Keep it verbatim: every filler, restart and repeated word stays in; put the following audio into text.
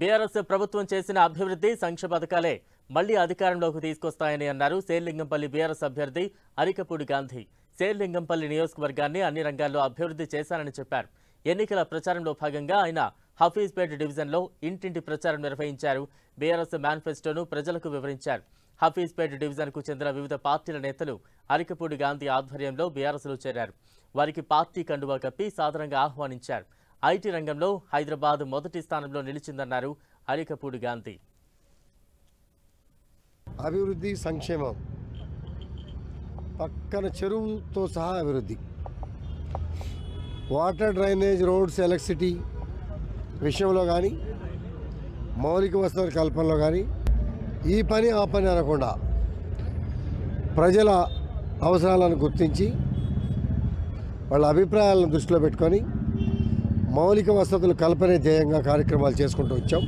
BRS ప్రభుత్వం చేసిన అభివృద్ధి సంక్షేమ పథకాలే మళ్ళీ అధికారంలోకి తీసుకొస్తాయని అన్నారు శేర్లింగంపల్లి బీఆర్ఎస్ అభ్యర్థి అరికపూడి గాంధీ। శేర్లింగంపల్లి నియోజకవర్గాన్ని అన్ని రంగాల్లో అభివృద్ధి చేశారని చెప్పారు। ఎన్నికల ప్రచారంలో భాగంగా ఆయన హఫీజ్పేట డివిజన్లో ఇంటింటి ప్రచారం నిర్వహించారు। బీఆర్ఎస్ మేనిఫెస్టోను ప్రజలకు వివరించారు। హఫీజ్పేట డివిజన్కు చెందిన వివిధ పార్టీల నేతలు అరికపూడి గాంధీ ఆధ్వర్యంలో బీఆర్ఎస్లో చేరారు। వారికి పార్టీ కండువా కప్పి సాధారణంగా ఆహ్వానించారు। ఐటీ రంగంలో హైదరాబాద్ మొదటి స్థానంలో నిలిచిందన్నారు అరికపూడి గాంధీ। అభివృద్ధి సంక్షేమం పక్కన చెరువుతో సహా అభివృద్ధి, వాటర్ డ్రైనేజ్, రోడ్స్, ఎలక్ట్రిసిటీ విషయంలో కానీ మౌలిక వసతుల కల్పనలో కానీ ఈ పని ఆ పని అనకుండా ప్రజల అవసరాలను గుర్తించి వాళ్ళ అభిప్రాయాలను దృష్టిలో పెట్టుకొని మౌలిక వసతులు కల్పనే ధ్యేయంగా కార్యక్రమాలు చేసుకుంటూ వచ్చాం।